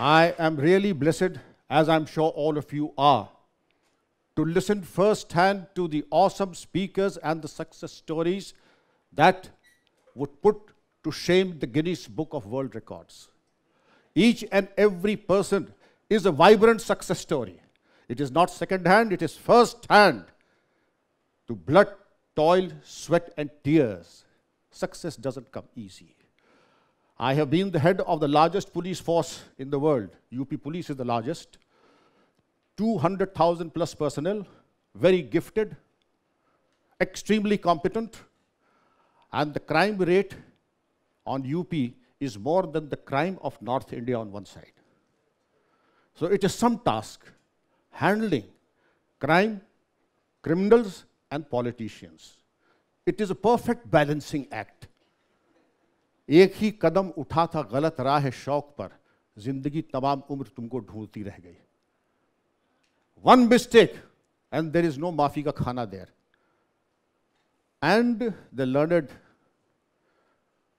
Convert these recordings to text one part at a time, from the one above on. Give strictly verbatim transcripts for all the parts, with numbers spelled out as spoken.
I am really blessed, as I'm sure all of you are, to listen firsthand to the awesome speakers and the success stories that would put to shame the Guinness Book of World Records. Each and every person is a vibrant success story. It is not second-hand, it is first-hand. To blood, toil, sweat and tears, success doesn't come easy. I have been the head of the largest police force in the world. U P Police is the largest. two hundred thousand plus personnel, very gifted, extremely competent, and the crime rate on U P is more than the crime of North India on one side. So it is some task handling crime, criminals, and politicians. It is a perfect balancing act. एक ही कदम उठा था गलत राह है शौक पर, जिंदगी तमाम उम्र तुमको ढूंढती रह गई. One mistake and there is no maafi ka khana there. And the learned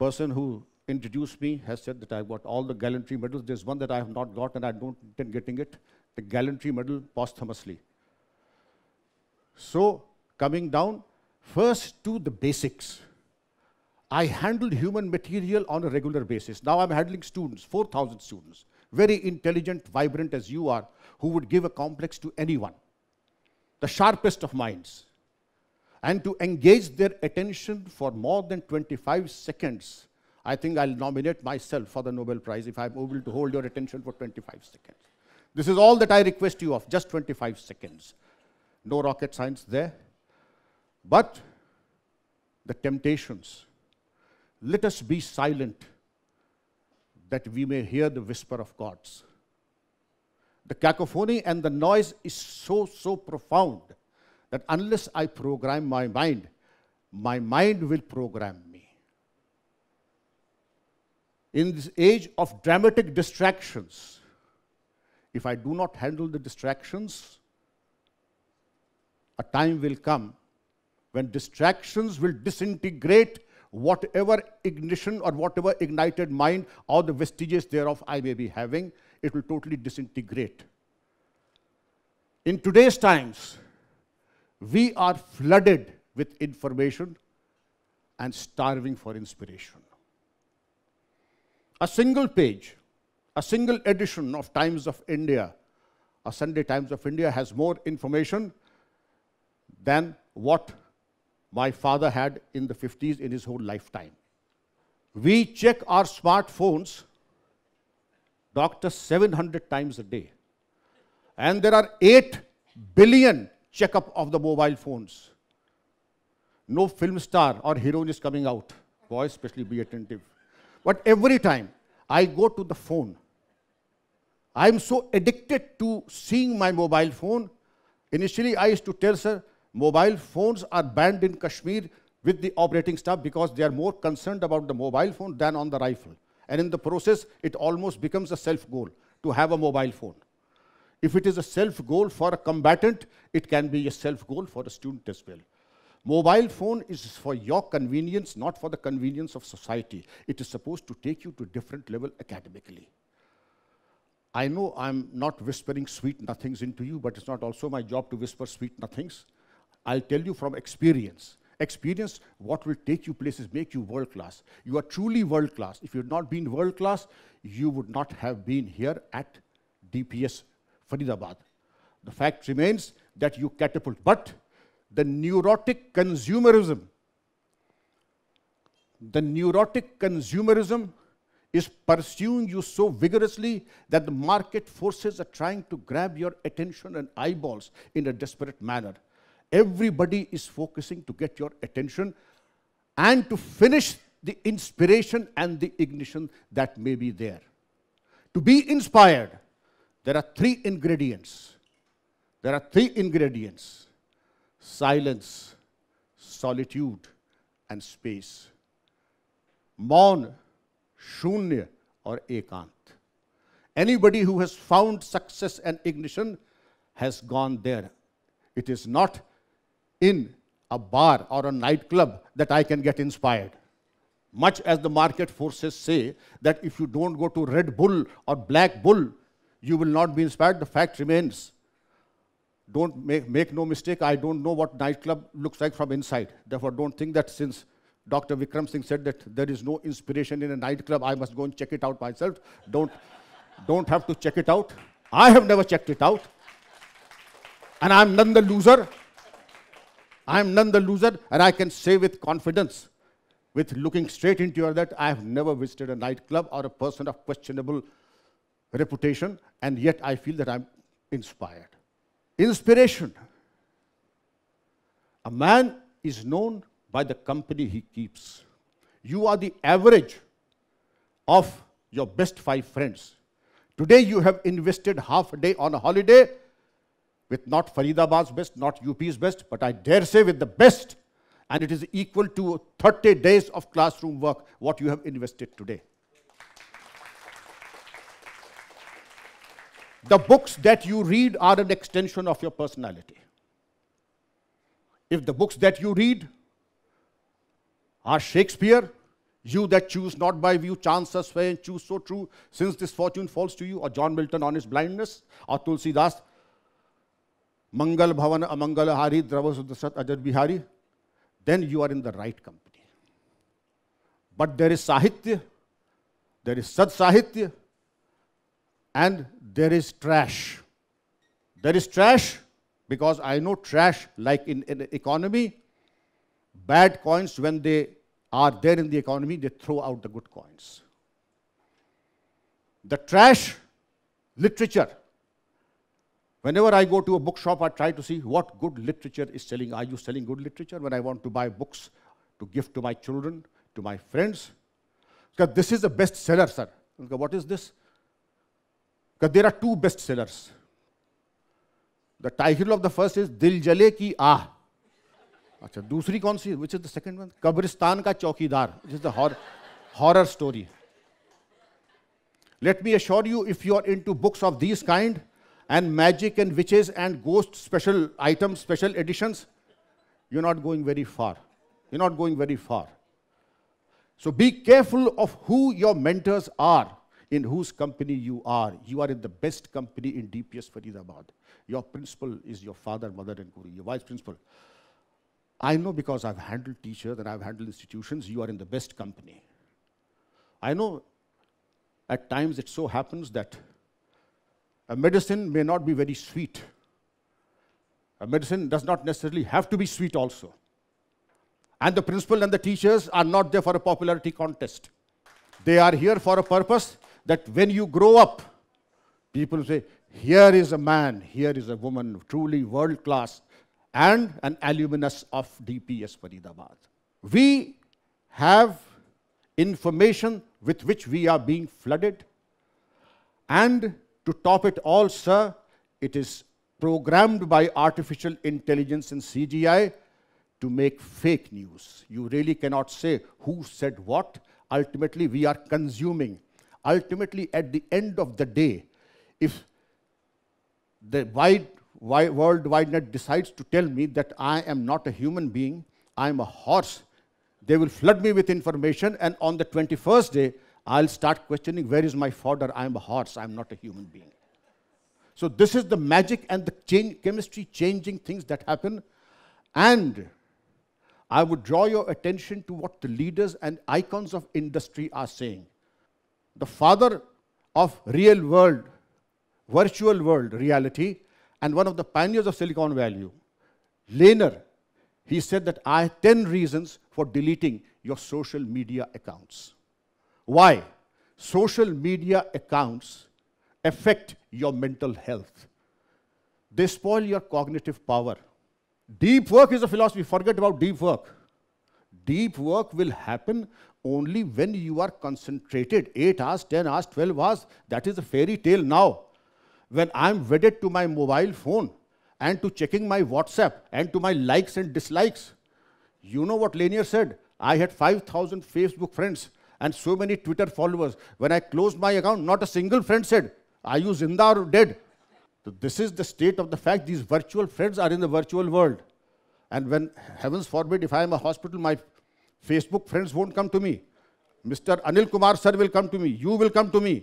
person who introduced me has said that I've got all the gallantry medals. There's one that I have not got and I don't intend getting it, the gallantry medal posthumously. So coming down first to the basics. I handled human material on a regular basis. Now I'm handling students, four thousand students, very intelligent, vibrant as you are, who would give a complex to anyone, the sharpest of minds. And to engage their attention for more than twenty-five seconds, I think I'll nominate myself for the Nobel Prize if I'm able to hold your attention for twenty-five seconds. This is all that I request you of, just twenty-five seconds. No rocket science there. But the temptations. Let us be silent that we may hear the whisper of gods. The cacophony and the noise is so, so profound that unless I program my mind, my mind will program me. In this age of dramatic distractions, if I do not handle the distractions, a time will come when distractions will disintegrate whatever ignition or whatever ignited mind or the vestiges thereof I may be having, it will totally disintegrate. In today's times, we are flooded with information and starving for inspiration. A single page, a single edition of Times of India, a Sunday Times of India has more information than what my father had in the fifties in his whole lifetime. We check our smartphones, doctor, seven hundred times a day. And there are eight billion checkup of the mobile phones. No film star or heroine is coming out. Boys, especially be attentive. But every time I go to the phone, I'm so addicted to seeing my mobile phone. Initially, I used to tell sir, mobile phones are banned in Kashmir with the operating staff because they are more concerned about the mobile phone than on the rifle. And in the process, it almost becomes a self-goal to have a mobile phone. If it is a self-goal for a combatant, it can be a self-goal for a student as well. Mobile phone is for your convenience, not for the convenience of society. It is supposed to take you to a different level academically. I know I'm not whispering sweet nothings into you, but it's not also my job to whisper sweet nothings. I'll tell you from experience. Experience, what will take you places, make you world-class. You are truly world-class. If you had not been world-class, you would not have been here at D P S Faridabad. The fact remains that you catapult. But the neurotic consumerism, the neurotic consumerism is pursuing you so vigorously that the market forces are trying to grab your attention and eyeballs in a desperate manner. Everybody is focusing to get your attention and to finish the inspiration and the ignition that may be there. To be inspired, there are three ingredients. There are three ingredients: silence, solitude, and space. Maun, shunya, or ekant. Anybody who has found success and ignition has gone there. It is not in a bar or a nightclub that I can get inspired. much as the market forces say that if you don't go to Red Bull or Black Bull, you will not be inspired, the fact remains. Don't make, make no mistake, I don't know what nightclub looks like from inside. Therefore, don't think that since Doctor Vikram Singh said that there is no inspiration in a nightclub, I must go and check it out myself. Don't, don't have to check it out. I have never checked it out. And I'm none the loser. I'm none the loser, and I can say with confidence, with looking straight into your that I have never visited a nightclub or a person of questionable reputation, and yet I feel that I'm inspired. Inspiration. A man is known by the company he keeps. You are the average of your best five friends. Today you have invested half a day on a holiday with not Faridabad's best, not U P's best, but I dare say with the best, and it is equal to thirty days of classroom work, what you have invested today. The books that you read are an extension of your personality. If the books that you read are Shakespeare, you that choose not by view, chance us fair and choose so true, since this fortune falls to you, or John Milton on his blindness, or Tulsi Das, Mangal Bhavan Amangal Hari Dravasudasat Ajad Bihari, then you are in the right company. But there is Sahitya, there is Sad Sahitya, and there is trash. There is trash because I know trash, like in an economy, bad coins, when they are there in the economy, they throw out the good coins. The trash literature. Whenever I go to a bookshop, I try to see what good literature is selling. Are you selling good literature? When I want to buy books to give to my children, to my friends, because this is a bestseller, sir. What is this? Because there are two bestsellers. The title of the first is Dil Jale Ki Ah. Achha, dusri kaun si? Which is the second one? Kabristan Ka Chaukidar, which is the hor horror story. Let me assure you, if you are into books of these kind, and magic and witches and ghost special items, special editions, you're not going very far. You're not going very far. So be careful of who your mentors are, in whose company you are. You are in the best company in D P S Faridabad. Your principal is your father, mother, and guru, your vice principal. I know because I've handled teachers and I've handled institutions, you are in the best company. I know at times it so happens that a medicine may not be very sweet. A medicine does not necessarily have to be sweet also. And the principal and the teachers are not there for a popularity contest. They are here for a purpose that when you grow up, people say, here is a man, here is a woman, truly world class, and an alumnus of D P S Faridabad. We have information with which we are being flooded, and to top it all, sir, it is programmed by artificial intelligence and C G I to make fake news. You really cannot say who said what. Ultimately, we are consuming. Ultimately, at the end of the day, if the wide, wide, World Wide Net decides to tell me that I am not a human being, I am a horse, they will flood me with information, and on the twenty-first day, I'll start questioning, where is my fodder? I'm a horse, I'm not a human being. So this is the magic and the change, chemistry changing things that happen. And I would draw your attention to what the leaders and icons of industry are saying. The father of real world, virtual world reality, and one of the pioneers of Silicon Valley, Lehner, he said that I have ten reasons for deleting your social media accounts. Why? Social media accounts affect your mental health. They spoil your cognitive power. Deep work is a philosophy. Forget about deep work. Deep work will happen only when you are concentrated. eight hours, ten hours, twelve hours. That is a fairy tale now. When I'm wedded to my mobile phone and to checking my WhatsApp and to my likes and dislikes. You know what Lanier said? I had five thousand Facebook friends and so many Twitter followers. When I closed my account, not a single friend said, are you zinda or dead? So this is the state of the fact. These virtual friends are in the virtual world. And when, heavens forbid, if I am a hospital, my Facebook friends won't come to me. Mister Anil Kumar sir will come to me. You will come to me.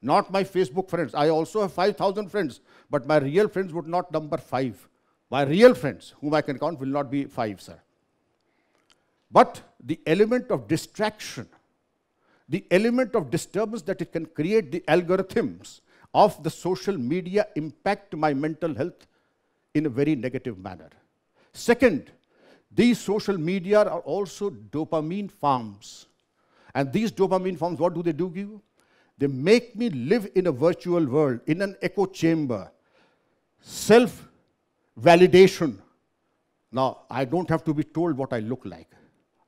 Not my Facebook friends. I also have five thousand friends. But my real friends would not number five. My real friends, whom I can count, will not be five, sir. But the element of distraction, the element of disturbance that it can create, the algorithms of the social media impact my mental health in a very negative manner. Second, these social media are also dopamine farms. And these dopamine farms, what do they do give? They make me live in a virtual world, in an echo chamber. Self-validation. Now, I don't have to be told what I look like.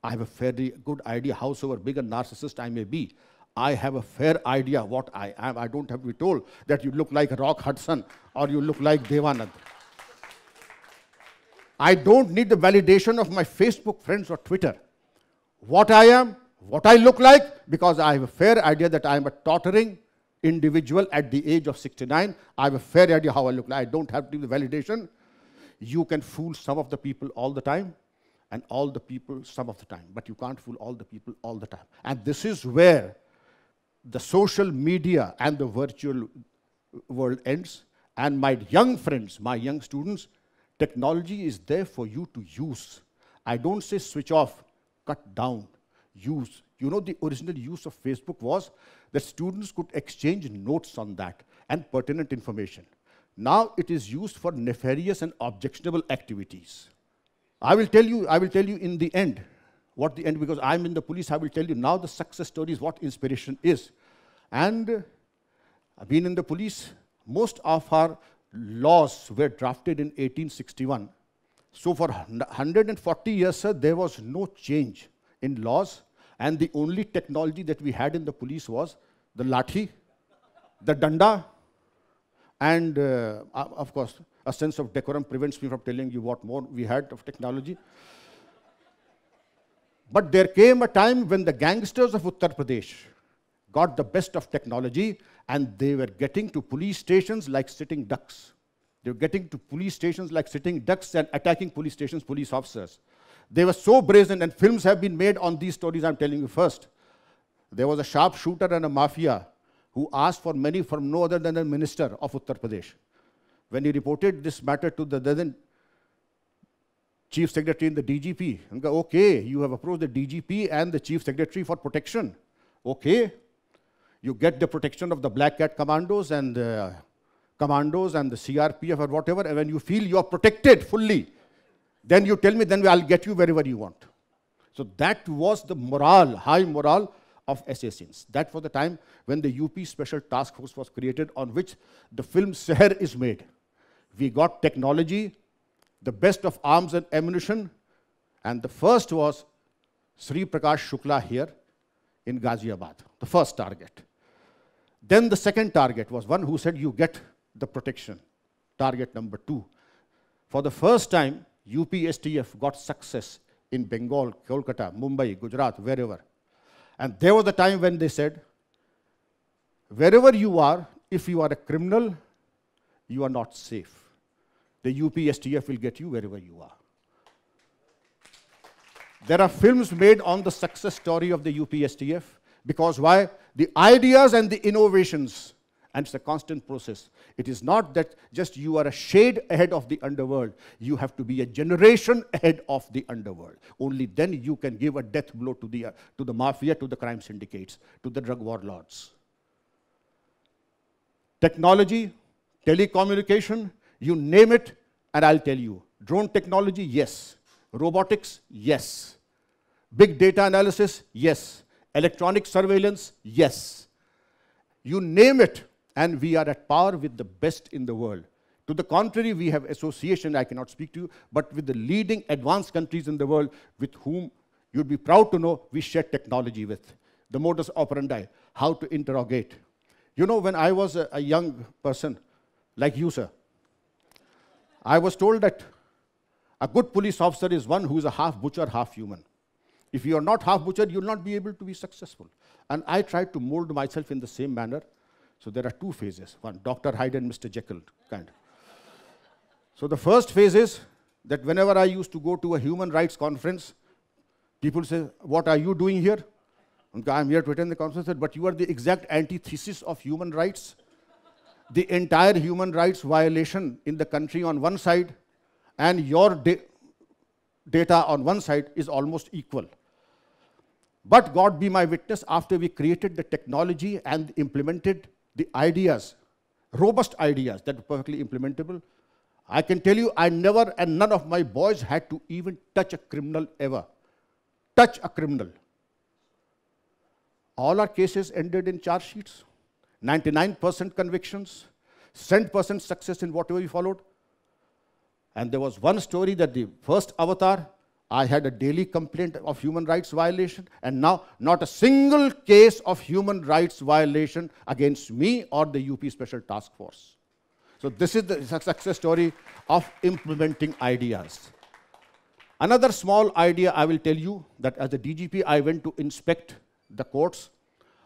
I have a fairly good idea, howsoever big a narcissist I may be. I have a fair idea what I am. I don't have to be told that you look like Rock Hudson or you look like Devanand. I don't need the validation of my Facebook friends or Twitter. What I am, what I look like, because I have a fair idea that I am a tottering individual at the age of sixty-nine. I have a fair idea how I look like. I don't have to give the validation. You can fool some of the people all the time, and all the people some of the time. But you can't fool all the people all the time. And this is where the social media and the virtual world ends. And my young friends, my young students, technology is there for you to use. I don't say switch off, cut down, use. You know, the original use of Facebook was that students could exchange notes on that and pertinent information. Now it is used for nefarious and objectionable activities. I will tell you, I will tell you in the end, what the end, because I'm in the police, I will tell you now the success stories, what inspiration is. And I've been in the police, most of our laws were drafted in eighteen sixty-one. So for one hundred forty years, sir, there was no change in laws. And the only technology that we had in the police was the lathi, the danda, and uh, of course, a sense of decorum prevents me from telling you what more we had of technology. But there came a time when the gangsters of Uttar Pradesh got the best of technology, and they were getting to police stations like sitting ducks. They were getting to police stations like sitting ducks and attacking police stations, police officers. They were so brazen, and films have been made on these stories I'm telling you first. There was a sharpshooter and a mafia who asked for money from no other than the minister of Uttar Pradesh. When he reported this matter to the then chief secretary in the D G P, and go, okay, you have approached the D G P and the chief secretary for protection. Okay, you get the protection of the black cat commandos and the commandos and the C R P F or whatever, and when you feel you are protected fully, then you tell me, then I'll get you wherever you want. So that was the morale, high morale of assassins. That was the time when the U P Special Task Force was created, on which the film Seher is made. We got technology, the best of arms and ammunition, and the first was Sri Prakash Shukla here in Ghaziabad, the first target. Then the second target was one who said you get the protection, target number two. For the first time, U P S T F got success in Bengal, Kolkata, Mumbai, Gujarat, wherever. And there was a time when they said, wherever you are, if you are a criminal, you are not safe. The U P S T F will get you wherever you are. There are films made on the success story of the U P S T F, because why? The ideas and the innovations, and it's a constant process. It is not that just you are a shade ahead of the underworld. You have to be a generation ahead of the underworld. Only then you can give a death blow to the, uh, to the mafia, to the crime syndicates, to the drug warlords. Technology, telecommunication, you name it, and I'll tell you. Drone technology, yes. Robotics, yes. Big data analysis, yes. Electronic surveillance, yes. You name it, and we are at par with the best in the world. To the contrary, we have association, I cannot speak to you, but with the leading advanced countries in the world, with whom you'd be proud to know we share technology with. The modus operandi, how to interrogate. You know, when I was a, a young person, like you, sir, I was told that a good police officer is one who is a half butcher, half human. If you are not half butcher, you will not be able to be successful. And I tried to mold myself in the same manner. So there are two phases. One, Doctor Hyde and Mister Jekyll kind. So the first phase is that whenever I used to go to a human rights conference, people say, what are you doing here? I'm here to attend the conference. Said, but you are the exact antithesis of human rights. The entire human rights violation in the country on one side, and your da data on one side is almost equal. But God be my witness, after we created the technology and implemented the ideas, robust ideas that were perfectly implementable, I can tell you I never and none of my boys had to even touch a criminal ever. Touch a criminal. All our cases ended in charge sheets, ninety-nine percent convictions, ten percent success in whatever we followed. And there was one story that the first avatar, I had a daily complaint of human rights violation, and now not a single case of human rights violation against me or the U P Special Task Force. So this is the success story of implementing ideas. Another small idea I will tell you, that as a D G P, I went to inspect the courts.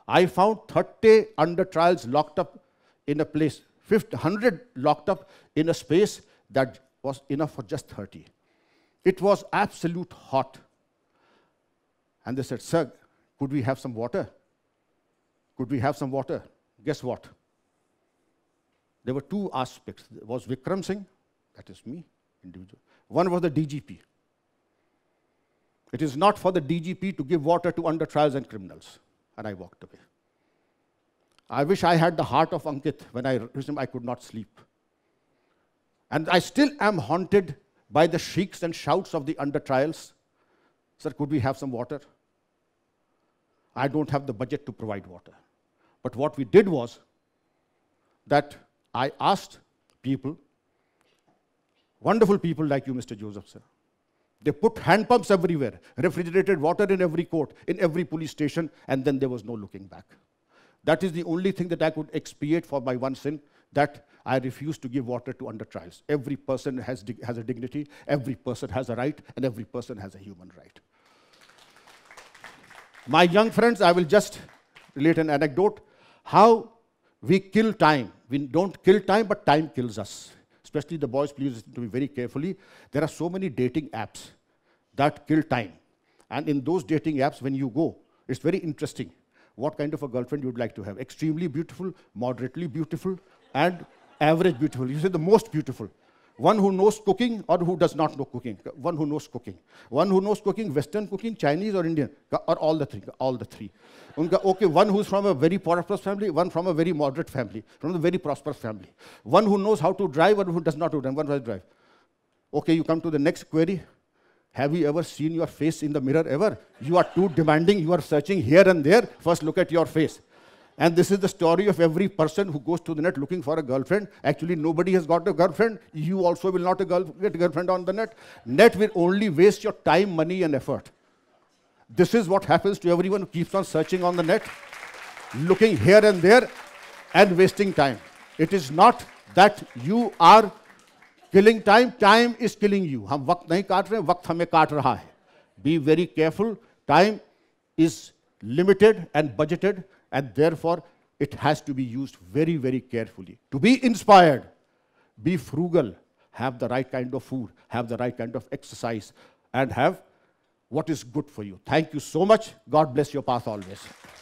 I found thirty under trials locked up in a place, one hundred locked up in a space that was enough for just thirty. It was absolute hot. And they said, sir, could we have some water? Could we have some water? Guess what? There were two aspects. There was Vikram Singh, that is me, individual. One was the D G P. It is not for the D G P to give water to under trials and criminals. And I walked away. I wish I had the heart of Ankit. When I resumed, I could not sleep. And I still am haunted by the shrieks and shouts of the under trials. Sir, could we have some water? I don't have the budget to provide water. But what we did was that I asked people, wonderful people like you, Mister Joseph, sir. They put hand pumps everywhere, refrigerated water in every court, in every police station, and then there was no looking back. That is the only thing that I could expiate for my one sin, that I refused to give water to under trials. Every person has, has a dignity, every person has a right, and every person has a human right. My young friends, I will just relate an anecdote. How we kill time. We don't kill time, but time kills us. Especially the boys, please listen to me very carefully. There are so many dating apps that kill time. And in those dating apps, when you go, it's very interesting what kind of a girlfriend you'd like to have. Extremely beautiful, moderately beautiful, and average beautiful. You say the most beautiful. One who knows cooking or who does not know cooking. One who knows cooking. One who knows cooking, Western cooking, Chinese or Indian, or all the three. All the three. Okay, one who's from a very prosperous family, one from a very moderate family, from a very prosperous family. One who knows how to drive, one who does not know to drive, one who does drive. Okay, you come to the next query. Have you ever seen your face in the mirror ever? You are too demanding, you are searching here and there. First look at your face. And this is the story of every person who goes to the net looking for a girlfriend. Actually, nobody has got a girlfriend. You also will not get a girlfriend on the net. Net will only waste your time, money, and effort. This is what happens to everyone who keeps on searching on the net, looking here and there, and wasting time. It is not that you are killing time. Time is killing you. Hum waqt nahi kaat rahe, waqt hame kaat raha hai. Be very careful. Time is limited and budgeted. And therefore, it has to be used very, very carefully. To be inspired, be frugal, have the right kind of food, have the right kind of exercise, and have what is good for you. Thank you so much. God bless your path always.